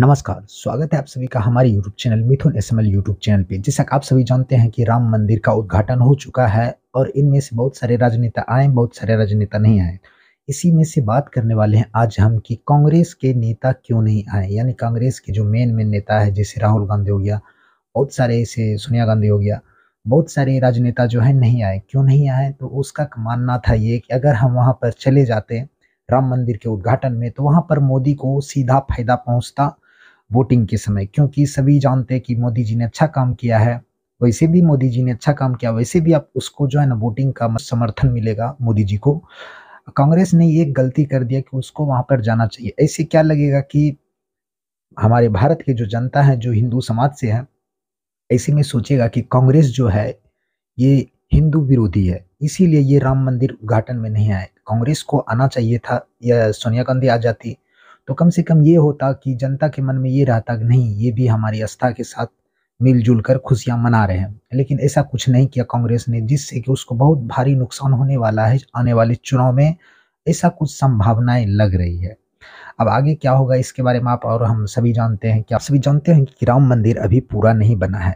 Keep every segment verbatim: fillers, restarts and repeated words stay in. नमस्कार, स्वागत है आप सभी का हमारे YouTube channel Mithun S M YouTube channel पे। जैसा कि आप सभी जानते हैं कि राम मंदिर का उद्घाटन हो चुका है और इनमें से बहुत सारे राजनेता आए, बहुत सारे राजनेता नहीं आए। इसी में से बात करने वाले हैं आज हम कि कांग्रेस के नेता क्यों नहीं आए, यानी कांग्रेस के जो मेन मेन नेता है जैसे राहुल गांधी हो गया, बहुत सारे ऐसे सोनिया गांधी हो गया, बहुत सारे राजनेता जो है नहीं आए। क्यों नहीं आए तो उसका मानना था ये कि अगर हम वहाँ पर चले जाते राम मंदिर के उद्घाटन में तो वहाँ पर मोदी को सीधा फायदा पहुँचता वोटिंग के समय, क्योंकि सभी जानते हैं कि मोदी जी ने अच्छा काम किया है। वैसे भी मोदी जी ने अच्छा काम किया, वैसे भी आप उसको जो है ना वोटिंग का समर्थन मिलेगा मोदी जी को। कांग्रेस ने ये गलती कर दिया कि उसको वहां पर जाना चाहिए। ऐसे क्या लगेगा कि हमारे भारत के जो जनता है जो हिंदू समाज से है, ऐसे में सोचेगा कि कांग्रेस जो है ये हिंदू विरोधी है, इसीलिए ये राम मंदिर उद्घाटन में नहीं आए। कांग्रेस को आना चाहिए था, या सोनिया गांधी आ जाती तो कम से कम ये होता कि जनता के मन में ये रहता कि नहीं, ये भी हमारी आस्था के साथ मिलजुल कर खुशियाँ मना रहे हैं। लेकिन ऐसा कुछ नहीं किया कांग्रेस ने, जिससे कि उसको बहुत भारी नुकसान होने वाला है आने वाले चुनाव में, ऐसा कुछ संभावनाएं लग रही है। अब आगे क्या होगा इसके बारे में आप और हम सभी जानते हैं। क्या आप सभी जानते हैं कि राम मंदिर अभी पूरा नहीं बना है?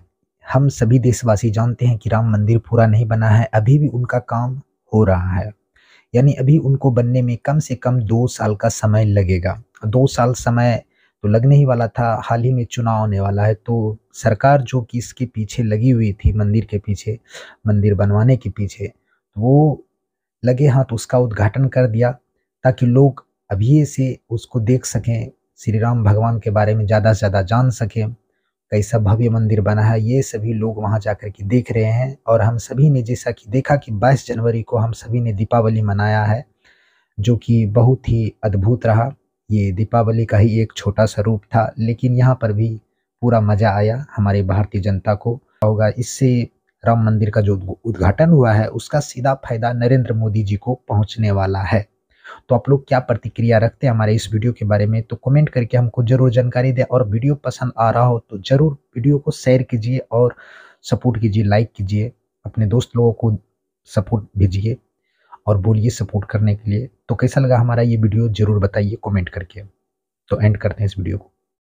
हम सभी देशवासी जानते हैं कि राम मंदिर पूरा नहीं बना है, अभी भी उनका काम हो रहा है, यानी अभी उनको बनने में कम से कम दो साल का समय लगेगा। दो साल समय तो लगने ही वाला था, हाल ही में चुनाव होने वाला है, तो सरकार जो कि इसके पीछे लगी हुई थी मंदिर के पीछे, मंदिर बनवाने के पीछे, तो वो लगे हाथ तो उसका उद्घाटन कर दिया ताकि लोग अभी से उसको देख सकें, श्री राम भगवान के बारे में ज़्यादा से ज़्यादा जान सकें। कैसा भव्य मंदिर बना है, ये सभी लोग वहाँ जाकर के देख रहे हैं। और हम सभी ने जैसा कि देखा कि बाईस जनवरी को हम सभी ने दीपावली मनाया है, जो कि बहुत ही अद्भुत रहा। ये दीपावली का ही एक छोटा सा रूप था, लेकिन यहाँ पर भी पूरा मज़ा आया हमारे भारतीय जनता को होगा। इससे राम मंदिर का जो उद्घाटन हुआ है उसका सीधा फायदा नरेंद्र मोदी जी को पहुँचने वाला है। तो आप लोग क्या प्रतिक्रिया रखते हैं हमारे इस वीडियो के बारे में, तो कमेंट करके हमको जरूर जानकारी दें। और वीडियो पसंद आ रहा हो तो जरूर वीडियो को शेयर कीजिए और सपोर्ट कीजिए, लाइक कीजिए, अपने दोस्त लोगों को सपोर्ट भेजिए और बोलिए सपोर्ट करने के लिए। तो कैसा लगा हमारा ये वीडियो जरूर बताइए कमेंट करके। तो एंड करते हैं इस वीडियो को।